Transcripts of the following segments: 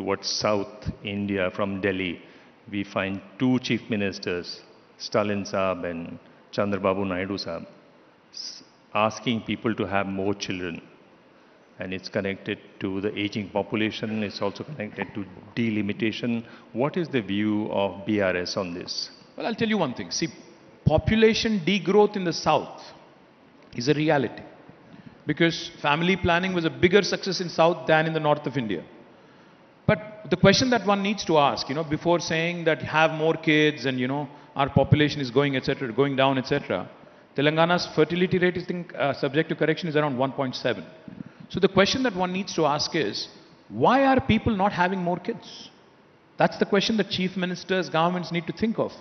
towards South India from Delhi, we find two chief ministers, Stalin Saab and Chandra Babu Naidu Saab, asking people to have more children. And it's connected to the aging population. It's also connected to delimitation. What is the view of BRS on this? Well, I'll tell you one thing. See, population degrowth in the South is a reality, because family planning was a bigger success in South than in the North of India. But the question that one needs to ask, before saying that have more kids and, our population is going, etc., going down, etc., Telangana's fertility rate is, subject to correction, is around 1.7. So the question that one needs to ask is, why are people not having more kids? That's the question that chief ministers, governments need to think of.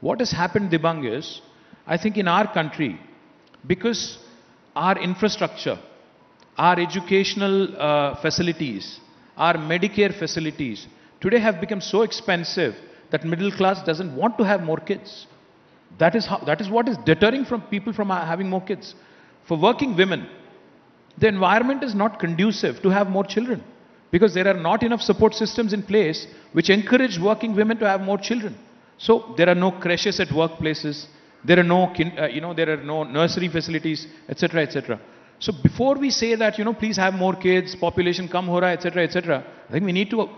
What has happened, Dibang, is, I think in our country, because our infrastructure, our educational facilities, our Medicare facilities, today have become so expensive that middle class doesn't want to have more kids. That is what is deterring from people from having more kids. For working women, the environment is not conducive to have more children, because there are not enough support systems in place which encourage working women to have more children. So there are no creches at workplaces, there are no, there are no nursery facilities, etc., etc. So before we say that, please have more kids, population kam ho raha, etc., etc., I think we need to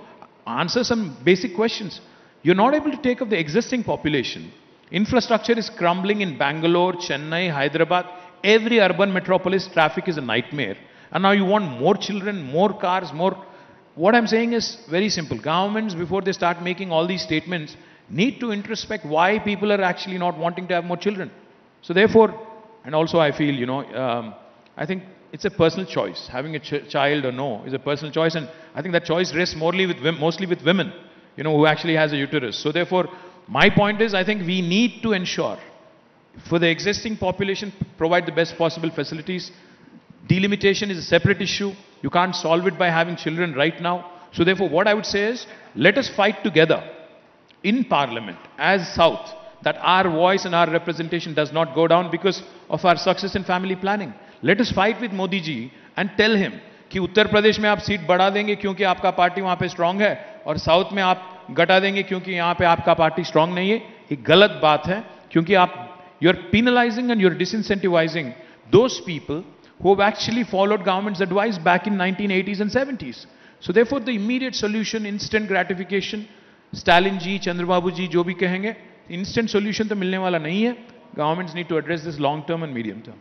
answer some basic questions. You're not able to take up the existing population. Infrastructure is crumbling in Bangalore, Chennai, Hyderabad. Every urban metropolis, traffic is a nightmare. And now you want more children, more cars, more... What I'm saying is very simple. Governments, before they start making all these statements, need to introspect why people are actually not wanting to have more children. So therefore, and also I feel, I think it's a personal choice. Having a child or no is a personal choice. And I think that choice rests mostly with women, who actually has a uterus. So therefore, my point is, I think we need to ensure for the existing population, provide the best possible facilities. Delimitation is a separate issue. You can't solve it by having children right now. So therefore, what I would say is, let us fight together in Parliament as South, that our voice and our representation does not go down because of our success in family planning. Let us fight with Modi Ji and tell him कि उत्तर प्रदेश में आप seat बढ़ा देंगे क्योंकि आपका party वहाँ पे strong है, और साउथ में आप घटा देंगे क्योंकि यहाँ पे आपका पार्टी स्ट्रांग नहीं है. ये गलत बात है, क्योंकि आप you're penalizing and you're disincentivizing those people who have actually followed government's advice back in 1980s and 70s. So therefore, the immediate solution, instant gratification, Stalin ji, Chandra Babu ji, jo bhi kahenge, instant solution to milne wala nahi hai. Governments need to address this long term and medium term.